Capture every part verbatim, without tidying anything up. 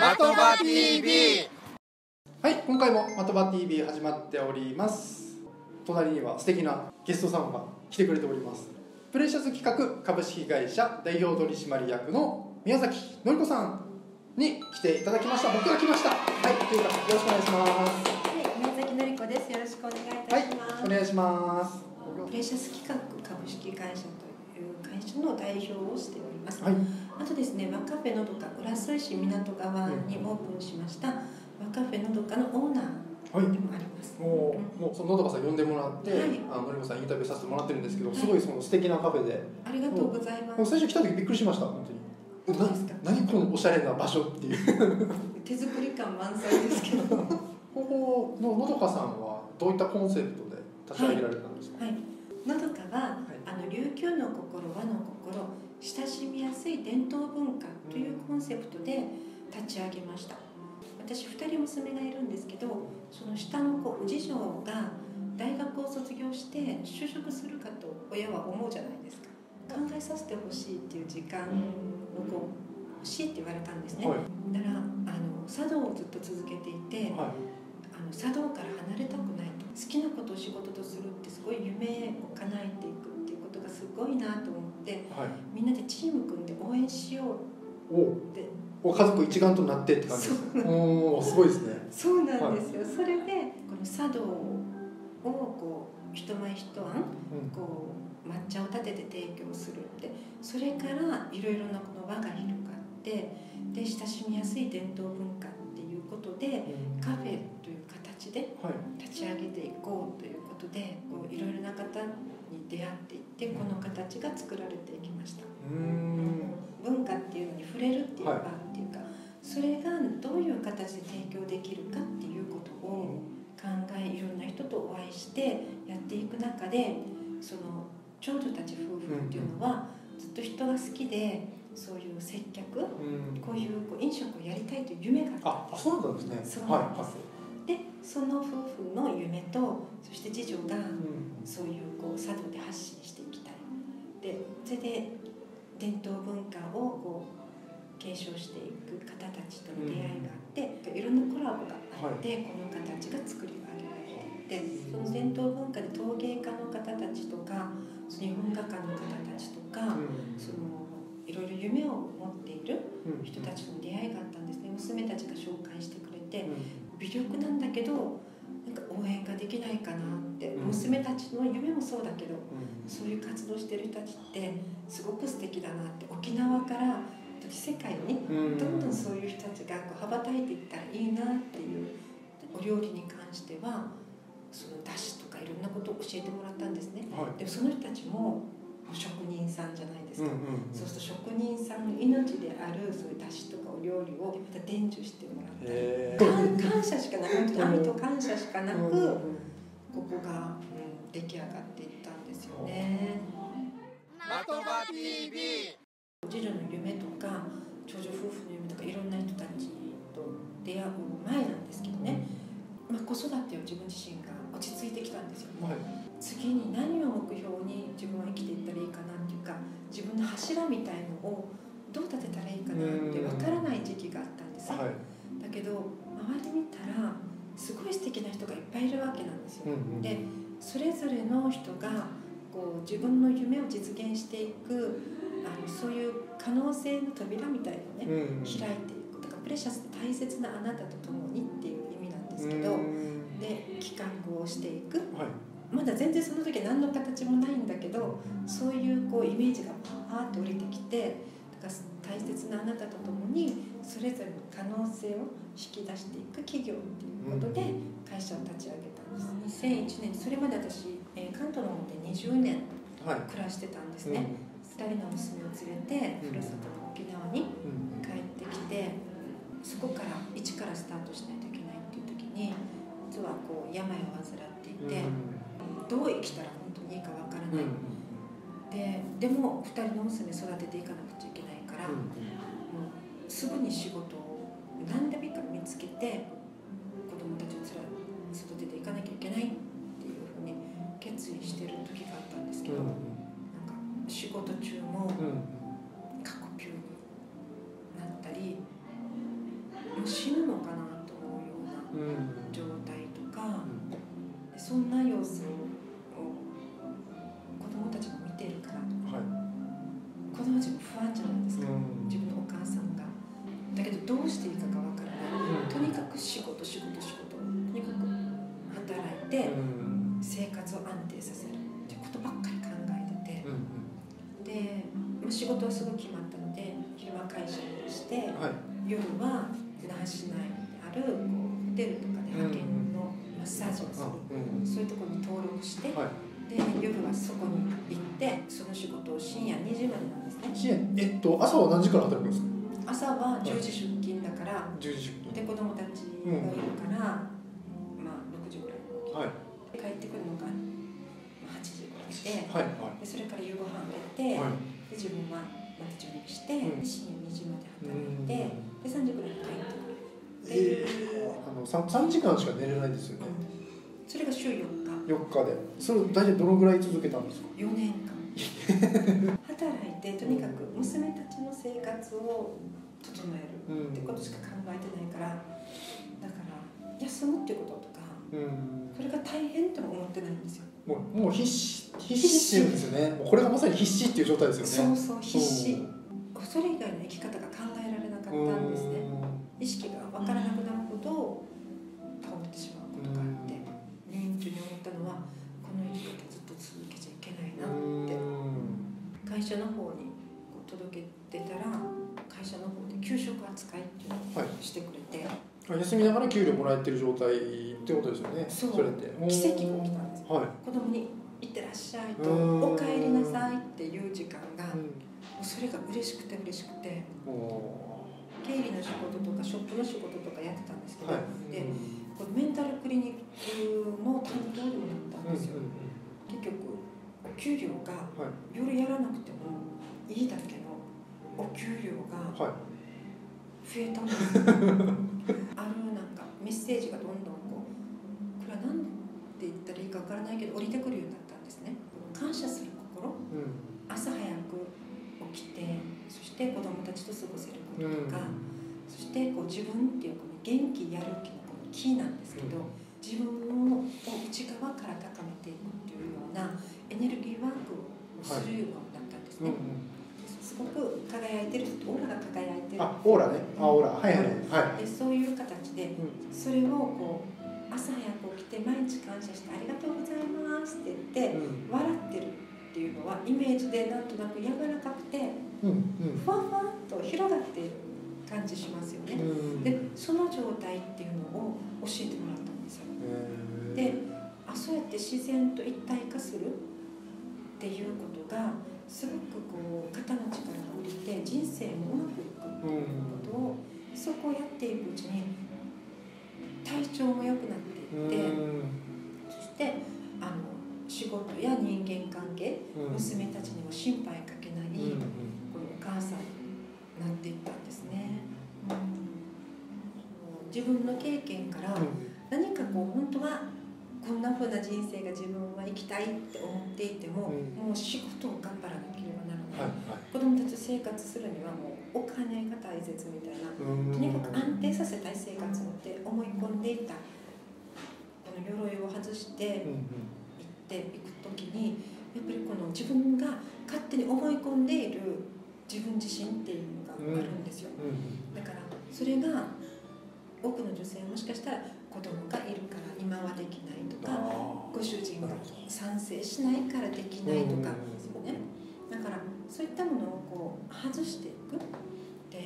まとば ティーブイ。 はい、今回もまとば ティーブイ 始まっております。隣には素敵なゲストさんが来てくれております。プレシャス企画株式会社代表取締役の宮崎典子さんに来ていただきました。僕が来ました。はい、というかよろしくお願いします。はい、宮崎典子です。よろしくお願いいたします。はい、お願いします。プレシャス企画株式会社という会社の代表をしております。はい、あとですね、ワカフェのどか浦添市港川にオープンしましたワカフェのどかのオーナーでもあります。はい、もう、もうそののどかさん呼んでもらって、はい、あののりこさんインタビューさせてもらってるんですけど、はい、すごいその素敵なカフェで。ありがとうございます。もう最初来た時びっくりしました。本当に。どうですか。何このおしゃれな場所っていう。手作り感満載ですけど。ここののどかさんはどういったコンセプトで立ち上げられたんですか。はい。のどかは、あの琉球の心、和の心。親しみやすい伝統文化というコンセプトで立ち上げました。私ふたり娘がいるんですけど、その下の子次女が大学を卒業して就職するかと親は思うじゃないですか。考えさせてほしいっていう時間の子欲しいって言われたんですね。はい、だからあの茶道をずっと続けていて、はい、あの茶道から離れたくないと、好きなことを仕事とするってすごい夢を叶えていくっていうことがすごいなと思って。で、はい、みんなでチーム組んで応援しようってお家族一丸となってって感じですね。おすごいですね。そうなんですよ。はい、それでこの茶道をこう一枚一案こう抹茶を立てて提供するって、それからいろいろなこの輪が広がって、で親しみやすい伝統文化っていうことでカフェという形で立ち上げていこうということで、いろいろな方に出会っていってこの形が作られていきました。うん、文化っていうのに触れるっていう場っていうか、はい、それがどういう形で提供できるかっていうことを考え、いろんな人とお会いしてやっていく中で、その長女たち夫婦っていうのはずっと人が好きで、そういう接客、うん、こういう飲食をやりたいという夢があったんです。あ、そうなんですね。そうなんです。はい、でその夫婦の夢と、そして次女がそういうこう茶道で発信していきたい、でそれで伝統文化をこう継承していく方たちとの出会いがあって、うん、いろんなコラボがあって、はい、この形が作り上げられていって、その伝統文化で陶芸家の方たちとか日本画家の方たちとか、うん、そのいろいろ夢を持っている人たちの出会いがあったんですね。娘たちが紹介してくれて、うん、微力なんだけどなんか応援ができないかなって、うん、娘たちの夢もそうだけど、うん、そういう活動してる人たちってすごく素敵だなって、沖縄から世界にどんどんそういう人たちがこう羽ばたいていったらいいなっていう。お料理に関してはその出汁とかいろんなことを教えてもらったんですね。はい、でもその人たちも職人さんじゃないですか。そうすると職人さんの命であるそういう出汁とかお料理をまた伝授してもらったり、感謝しかなく、愛と感謝しかなく、ここが、うん、出来上がっていったんですよね。まとば ティーブイ。 次女の夢とか長女夫婦の夢とかいろんな人たちと出会う前なんですけどね、まあ、子育てを自分自身が落ち着いてきたんですよ。はい、次に何を目標に自分は生きていったらいいかなっていうか、自分の柱みたいのをどう立てたらいいかなって分からない時期があったんですよ。はい、だけど周り見たらすごい素敵な人がいっぱいいるわけなんですよ。うんうん、でそれぞれの人がこう自分の夢を実現していく、あのそういう可能性の扉みたいなのをね、うんうん、開いていく。だからプレシャスって大切なあなたと共にっていう意味なんですけど、うん、で企画をしていく。はい、まだ全然その時何の形もないんだけど、そういうこうイメージがパーッと降りてきて、だから大切なあなたと共にそれぞれの可能性を引き出していく企業っていうことで会社を立ち上げたんです。にせんいちねん、それまで私関東の方でにじゅうねん暮らしてたんですね。はい、ふたりの娘を連れてふるさとの沖縄に帰ってきて、そこから一からスタートしないといけないっていう時に、実はこう病を患っていて、どう生きたら本当にいいかわからない、うん、で, でもふたりの娘育てていかなくちゃいけないから、うん、もうすぐに仕事を何でもいいから見つけて子供たちを育てていかなきゃいけないっていうふうに決意してる時があったんですけど、うん、なんか仕事中も過呼吸になったり、もう死ぬのかなと思うような状態とか、うん、そんな様子を子どもたちも見てるからとか、はい、子どもたちも不安じゃないですか、うん、自分のお母さんが。だけどどうしていいかが分からない、うん、とにかく仕事仕事仕事、とにかく働いて生活を安定させるってことばっかり考えてて、うん、で、まあ、仕事はすごい決まったので昼間会社にして、はい、夜は那覇市内にあるこうホテルとかで派遣のマッサージをする、うん、そういうところに登録して、はい、で夜はそこに行ってその仕事を深夜にじまでなんですね。深夜、えっと、朝は何時から働くんですか？朝はじゅうじ出勤だから、はい、じゅうじ出勤で子供たちがいるから、うん、まあ、ろくじぐらいに起き、はい、帰ってくるのがはちじぐらいで、はいはい、でそれから夕ご飯を食べて、はい、で自分はまた準備して、うん、深夜にじまで働いて、うん、でさんじぐらいに帰ってくるっていう、えー、あの 3, 3時間しか寝れないんですよね、うん、それが週よっかよっかで、それを大体どのぐらい続けたんですか？よねんかん働いて、とにかく娘たちの生活を整えるってことしか考えてないから、だから休むっていうこととか、うん、それが大変とも思ってないんですよ。もう、もう必死、必死っていうんですよね。もうこれがまさに必死っていう状態ですよね。そうそう、必死、うん、それ以外の生き方が考えられなかったんですね、うん、意識が分からなくなるほど倒れてしまうことがあって、うん、入院中に思ったのはこの生き方ずっと続けちゃいけないなって、会社の方に届けてたら会社の方で給食扱いっていうのをしてくれて、はい、休みながら給料もらえてる状態ってことですよね。そう、それって奇跡が起きたんです、はい、子供に「いってらっしゃい」と「おかえりなさい」っていう時間が、うん、もうそれが嬉しくて嬉しくて、経理の仕事とかショップの仕事とかやってたんですけど、はい、でこのメンタルクリニックも担当にもなったんですよ、うんうん、結局給料が夜やらなくてもいいだけのお給料が増えたんです、はい、あのなんかメッセージがどんどんこう、これは何て言ったらいいかわからないけど降りてくるようになったんですね。感謝する心、うん、朝早く起きて、そして子どもたちと過ごせることとか、うん、そしてこう自分っていうこの元気やる気のこのキーなんですけど、うん、自分を内側から高めていくっていうようなエネルギーワークをするようになったんですね、はい、うんうん、すごく輝いてる人、オーラが輝いてる、あ、オーラね、あ、オーラ、はいはいはい、でそういう形で、うん、それをこう朝早く起きて毎日感謝してありがとうございますって言って、うん、笑ってるっていうのはイメージでなんとなく柔らかくて、うんうん、ふわふわっと広がっている感じしますよね、うん、でその状態っていうのを教えてもらったんですよ。で、あ、そうやって自然と一体化するっていうことがすごくこう肩の力が下りて人生もうまくいくっていうことを、うん、そこをやっていくうちに体調も良くなっていって、うん、そしてあの仕事や人間関係、うん、娘たちにも心配かけない、うん、このお母さんになっていったんですね、うん、自分の経験から何かこう本当はこんな風な人生が自分は生きたいって思っていても、うん、もう仕事を頑張らなければならない、はいはい、子どもたちと生活するにはもうお金が大切みたいな、とにかく安定させたい生活って思い込んでいたこの鎧を外していっていく時に、やっぱりこの自分が勝手に思い込んでいる自分自身っていうのがあるんですよ、うんうん、だからそれが多くの女性はもしかしたら子供がいるから今はできないとか、ご主人が賛成しないからできないとかですよね。だからそういったものをこう外していくって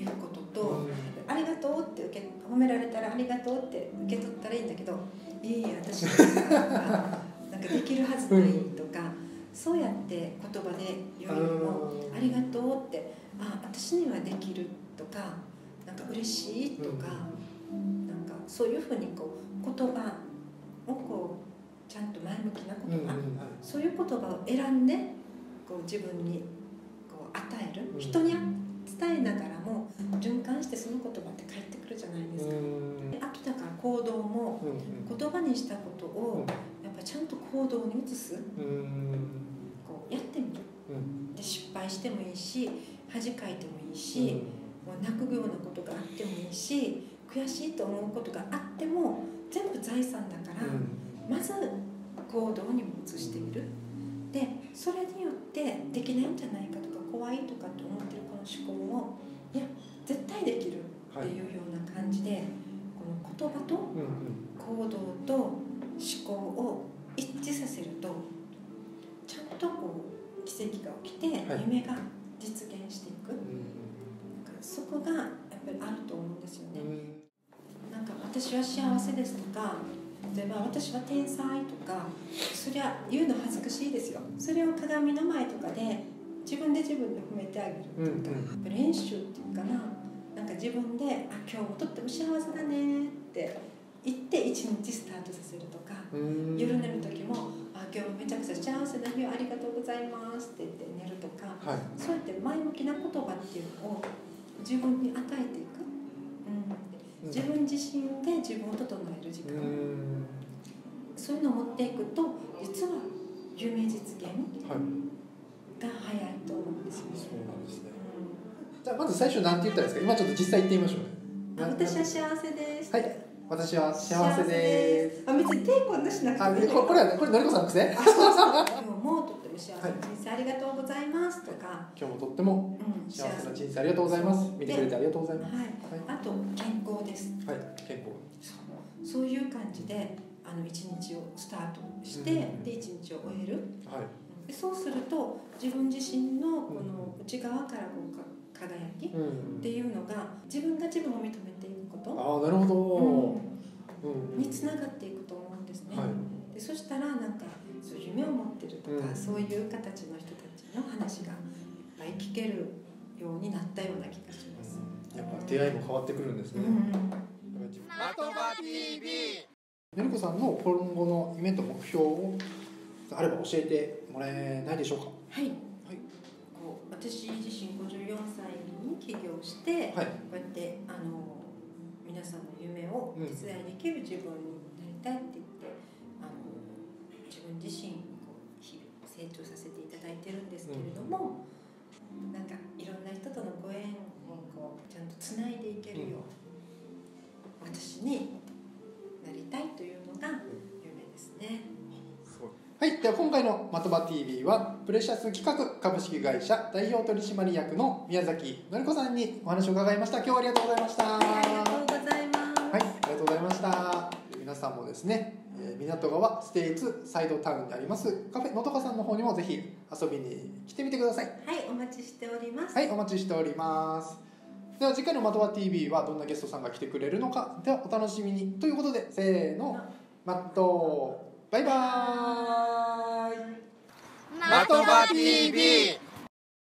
いうことと、ありがとうって受け褒められたらありがとうって受け取ったらいいんだけど、いいえ私なんかできるはずないとか、そうやって言葉で言うよりもありがとうって、あ、私にはできるとか、なんか嬉しいとか。なんかそういうふうにこう言葉をこうちゃんと前向きな言葉、そういう言葉を選んでこう自分にこう与える、人に伝えながらも循環してその言葉って返ってくるじゃないですか。で、あとだから行動も言葉にしたことをやっぱちゃんと行動に移す、こうやってみる、で失敗してもいいし恥かいてもいいし、泣くようなことがあってもいいし、悔しいと思うことがあっても全部財産だから、うん、まず行動にも移している。でそれによってできないんじゃないかとか怖いとかって思ってるこの思考を、いや絶対できるっていうような感じで、はい、この言葉と行動と思考を一致させるとちゃんとこう奇跡が起きて夢が実現していく、はい、だからそこがやっぱりあると思うんですよね。なんか私は幸せですとか、例えば私は天才とか、そりゃ言うの恥ずかしいですよ。それを鏡の前とかで自分で自分で褒めてあげるとか、うんうん、練習っていうかな、なんか自分で「あ今日もとっても幸せだね」って言って一日スタートさせるとか、夜寝る時も「あ今日もめちゃくちゃ幸せな日をありがとうございます」って言って寝るとか、はい、そうやって前向きな言葉っていうのを自分に与えていく。自分自身で自分を整える時間、うん、そういうのを持っていくと実は夢実現が早いと思うんですよね。はい、そうなんですね。うん、じゃあまず最初なんて言ったらいいですか。今ちょっと実際言ってみましょうね。私は幸せです。はい、私は幸せです。あ、別に抵抗なしなくても。あ、これはこれのりこさんですね。もうとっても幸せな人生ありがとうございますとか。今日もとっても幸せな人生ありがとうございます。見てくれてありがとうございます。はい。あと健康です。はい、健康。そう、そういう感じであの一日をスタートして、で一日を終える。はい。でそうすると自分自身のこの内側からこうか輝きっていうのが自分が自分を認めていくこと。ああ、なるほど。につながっていくと思うんですね。はい。でそしたらなんかそういう夢を持ってるとか、うん、そういう形の人たちの話がいっぱい聞けるようになったような気がします。やっぱ出会いも変わってくるんですね。まとば ティーブイ。のりこさんの今後の夢と目標をあれば教えてもらえないでしょうか。はい。はい。こう私自身ごじゅうよんさいに起業して、はい、こうやってあの皆さんの夢を手伝いできる自分になりたいって言って、うん、あの自分自身こう日々成長させていただいてるんですけれども、うん、なんかいろんな人とのご縁こうちゃんとつないでいけるよう、うん、私になりたいというのが夢ですね。はい、では今回のまとば ティーブイ はプレシャス企画株式会社代表取締役の宮崎のりこさんにお話を伺いました。今日はありがとうございました。はい、ありがとうございます。はい、ありがとうございました。皆さんもですね、港川ステイツサイドタウンにありますカフェのとかさんの方にもぜひ遊びに来てみてください。はい、お待ちしております。はい、お待ちしております。では次回のまとば ティーブイ はどんなゲストさんが来てくれるのか、ではお楽しみにということで、せーの、まとバイバーイ。まとば ティーブイ。